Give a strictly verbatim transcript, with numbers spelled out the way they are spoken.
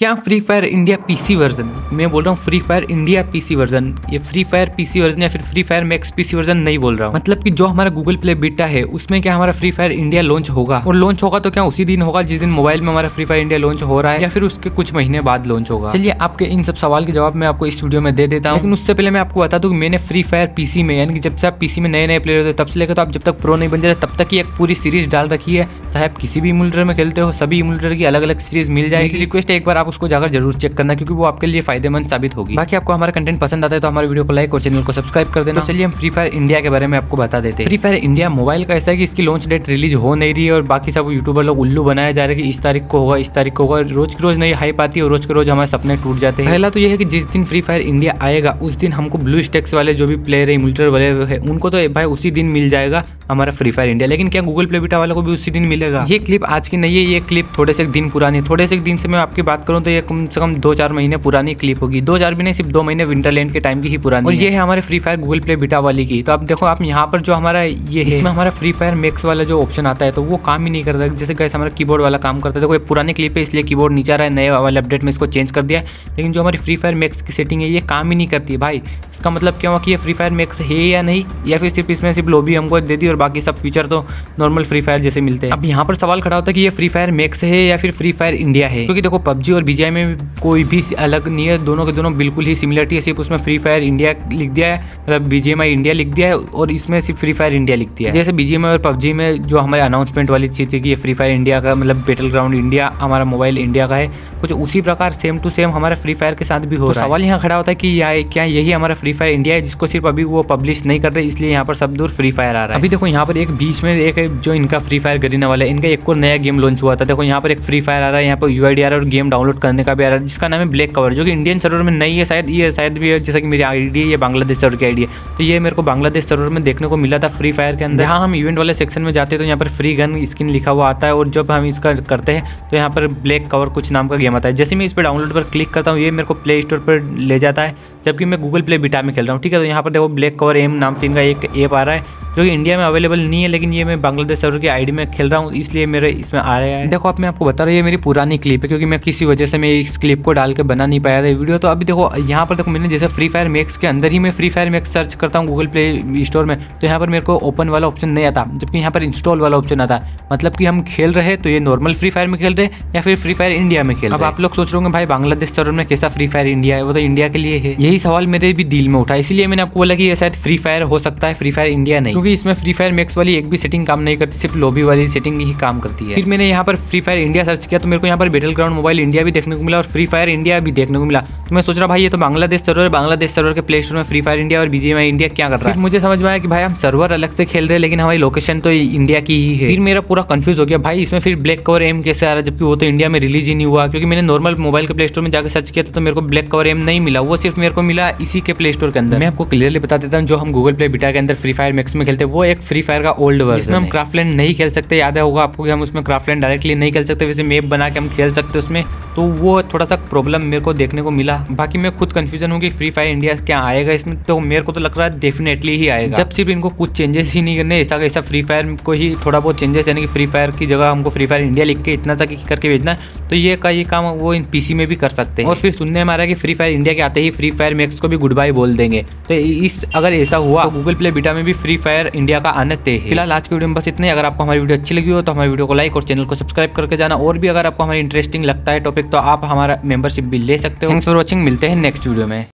क्या free fire India PC version, मैं बोल रहा हूँ free fire India PC version, ये फ्री फायर पीसी वर्जन या फिर free fire max PC version नहीं बोल रहा हूँ। मतलब कि जो हमारा गूगल प्ले बीटा है उसमें क्या हमारा फ्री फायर इंडिया लॉन्च होगा, और लॉन्च होगा तो क्या उसी दिन होगा जिस दिन मोबाइल में हमारा फ्री फायर इंडिया लॉन्च हो रहा है या फिर उसके कुछ महीने बाद लॉन्च होगा। चलिए आपके इन सब सवाल के जवाब मैं आपको इस वीडियो में दे देता हूँ, लेकिन उससे पहले मैं आपको बता दूँ कि मैंने फ्री फायर पीसी में, यानी कि जब से आप पीसी में नए नए प्लेयर होते तब से लेकर तो आप जब तक प्रो नहीं बन जाते तब तक ही एक पूरी सीरीज डाल रखी है। चाहे आप किसी भी इमुलेटर में खेलते हो सभी इमुलेटर की अलग अलग सीरीज मिल जाएगी। रिक्वेस्ट है एक बार आप उसको जाकर जरूर चेक करना क्योंकि वो आपके लिए फायदेमंद साबित होगी। बाकी आपको हमारा कंटेंट पसंद आता है तो हमारे वीडियो को लाइक और चैनल को सब्सक्राइब कर देना। तो चलिए हम फ्री फायर इंडिया के बारे में आपको बता देते हैं। फ्री फायर इंडिया मोबाइल का ऐसा है कि इसकी लॉन्च डेट रिलीज हो नहीं रही है और बाकी सब यूट्यूबर लोग उल्लू बनाया जा रहा है कि इस तारीख को होगा इस तारीख को होगा। रोज की रोज नई हाइप आती है और रोज के रोज हमारे सपने टूट जाते हैं। पहला तो यह है कि जिस दिन फ्री फायर इंडिया आएगा उस दिन हमको ब्लूस्टैक्स वाले जो भी प्लेयर है इमुलेटर वाले है उनको तो भाई उसी दिन मिल जाएगा हमारा फ्री फायर इंडिया, लेकिन क्या गूगल प्ले बीटा वालों को भी उसी दिन मिलेगा। ये क्लिप आज की नहीं है, ये क्लिप थोड़े से दिन पुरानी, थोड़े से दिन से मैं आपकी बात करूँ तो ये कम से कम दो चार महीने पुरानी क्लिप होगी। दो चार भी नहीं, सिर्फ दो महीने विंटरलैंड के टाइम की ही पुरानी। और ये है हमारे free fire Google play beta वाली की। तो आप देखो आप यहाँ पर जो हमारा ये इसमें हमारा फ्री फायर मैक्स वाला जो ऑप्शन आता है तो वो काम ही नहीं करता, जैसे गाइस हमारा कीबोर्ड वाला काम करता है। देखो ये पुरानी क्लिप है इसलिए कीबोर्ड नीचे आ रहा है, नए वाले अपडेट में इसको चेंज कर दिया, लेकिन जो हमारी फ्री फायर मैक्स की सेटिंग है ये काम ही नहीं करती भाई। इसका मतलब क्या हुआ कि ये फ्री फायर मैक्स है या नहीं, या फिर सिर्फ इसमें सिर्फ लॉबी हमको दे दी और बाकी सब फीचर तो नॉर्मल फ्री फायर जैसे मिलते हैं। अब यहाँ पर सवाल खड़ा होता है कि ये फ्री फायर मैक्स है या फिर फ्री फायर इंडिया है, क्योंकि देखो पबजी और बीजीएमआई में कोई भी अलग नहीं है, दोनों के दोनों बिल्कुल ही सिमिलरिटी है। सिर्फ उसमें फ्री फायर इंडिया लिख दिया है, मतलब बीजीएमआई इंडिया लिख दिया है, और इसमें सिर्फ फ्री फायर इंडिया लिख दिया है। जैसे बीजीएमआई और पबजी में जो हमारे अनाउंसमेंट वाली चीज़ थी कि ये फ्री फायर इंडिया का मतलब बैटल ग्राउंड इंडिया हमारा मोबाइल इंडिया का है, कुछ उसी प्रकार सेम टू सेम हमारा फ्री फायर के साथ भी हो रहा है। सवाल यहाँ खड़ा होता है कि क्या यही हमारा फ्री फायर इंडिया है जिसको सिर्फ अभी वो पब्लिश नहीं कर रहे इसलिए यहाँ पर सब दूर फ्री फायर आ रहा है। अभी देखो यहाँ पर एक बीच में एक जो इनका फ्री फायर गरीना वाला है, इनका एक और नया गेम लॉन्च हुआ था। देखो यहाँ पर एक फ्री फायर आ रहा है, यहाँ पर यूआईडी आ रहा है और गेम डाउनलोड करने का भी आ रहा है जिसका नाम है ब्लैक कवर, जो कि इंडियन सर्वर में नहीं है शायद, ये शायद भी है जैसा कि मेरी आईडी है, ये बांग्लादेश सर्वर की आईडी है। तो ये मेरे को बांग्लादेश सर्वर में देखने को मिला था फ्री फायर के अंदर। यहाँ हम इवेंट वाले सेक्शन में जाते हैं तो यहाँ पर फ्री गन स्किन लिखा हुआ आता है, और जब हम इसका करते हैं तो यहाँ पर ब्लैक कवर कुछ नाम का गेम आता है। जैसे मैं इस पर डाउनलोड पर क्लिक करता हूँ ये मेरे को प्ले स्टोर पर ले जाता है, जबकि मैं गूगल प्ले बीटा में खेल रहा हूँ, ठीक है। तो यहाँ पर देखो ब्लैक कवर एम नाम से इनका एक ऐप आ रहा है जो कि इंडिया में अवेलेबल नहीं है, लेकिन ये मैं बांग्लादेश सर्वर की आईडी में खेल रहा हूँ इसलिए मेरे इसमें आ रहा है। देखो आप मैं आपको बता रहा हूँ ये मेरी पुरानी क्लिप है क्योंकि मैं किसी वजह से मैं इस क्लिप को डाल के बना नहीं पाया था वीडियो। तो अभी देखो यहाँ पर देखो मैंने जैसे फ्री फायर मैक्स के अंदर ही मैं फ्री फायर मैक्स सर्च करता हूँ गूगल प्ले स्टोर में तो यहाँ पर मेरे को ओपन वाला ऑप्शन नहीं आता, जबकि यहाँ पर इंस्टॉल वाला ऑप्शन आता है। मतलब कि हम खेल रहे तो ये नॉर्मल फ्री फायर में खेल रहे या फिर फ्री फायर इंडिया में खेल रहे। अब आप लोग सोच रहे होंगे भाई बांग्लादेश सर्वर में कैसा फ्री फायर इंडिया है, वो तो इंडिया के लिए है। यही सवाल मेरे भी दिल में उठा, इसलिए मैंने आपको बोला कि ये शायद फ्री फायर हो सकता है फ्री फायर इंडिया नहीं, क्योंकि इसमें फ्री फायर मैक्स वाली एक भी सेटिंग काम नहीं करती, सिर्फ लॉबी वाली सेटिंग ही काम करती है। फिर मैंने यहाँ पर फ्री फायर इंडिया सर्च किया तो मेरे को यहाँ पर बैटल ग्राउंड मोबाइल इंडिया भी देखने को मिला और फ्री फायर इंडिया भी देखने को मिला। तो मैं सोच रहा भाई ये तो बांग्लादेश सर्वर, बांग्लादेश सर्वर के प्ले स्टोर में फ्री फायर इंडिया और बीजीएमआई इंडिया क्या कर रहा है। फिर मुझे समझ में आया कि भाई हम सर्वर अलग से खेल रहे हैं लेकिन हमारी लोकेशन तो इंडिया की ही है। फिर मेरा पूरा कंफ्यूज हो गया भाई इसमें फिर ब्लैक कवर एम कैसे आ रहा है जबकि वो तो इंडिया में रिलीज ही नहीं हुआ, क्योंकि मैंने नॉर्मल मोबाइल के प्ले स्टोर में जाकर सर्च किया था तो मेरे को ब्लैक कवर एम नहीं मिला, वो सिर्फ मेरे को मिला इसी के प्ले स्टोर के अंदर। मैं आपको क्लियरली बता देता हूँ जो हम गूगल प्ले बीटा के अंदर फ्री फायर मैक्स में खेलते हैं वो एक फ्री फायर का ओल्ड वर्जन, जिसमें हम क्राफ्टलैंड नहीं खेल सकते। याद होगा आपको कि हम उसमें क्राफ्टलैंड डायरेक्टली नहीं खेल सकते, वैसे मैप बना के हम खेल सकते उसमें, तो वो थोड़ा सा प्रॉब्लम मेरे को देखने को मिला। बाकी मैं खुद कंफ्यूजन हूँ कि फ्री फायर इंडिया क्या आएगा इसमें, तो मेरे को तो लग रहा है डेफिनेटली ही आएगा। जब सिर्फ इनको कुछ चेंजेस ही नहीं करने, ऐसा ऐसा फ्री फायर को ही थोड़ा बहुत चेंजेस, यानी कि फ्री फायर की जगह हमको फ्री फायर इंडिया लिख के इतना सा करके भेजना, तो ये का ये काम वो इन पीसी में भी कर सकते हैं। और फिर सुनने में आ रहा है कि फ्री फायर इंडिया के आते ही फ्री फायर मैक्स को भी गुड बाय बोल देंगे, तो इस अगर ऐसा हुआ गूगल प्ले बीटा में भी फ्री फायर इंडिया का आना तय है। फिलहाल आज की वीडियो में बस इतने। अगर आपको हमारी वीडियो अच्छी लगी हो तो हमारी वीडियो को लाइक और चैनल को सब्सक्राइब करके जाना, और भी अगर आपको हमारी इंटरेस्टिंग लगता है टॉपिक तो आप हमारा मेंबरशिप भी ले सकते हो। थैंक्स फॉर वॉचिंग, मिलते हैं नेक्स्ट वीडियो में।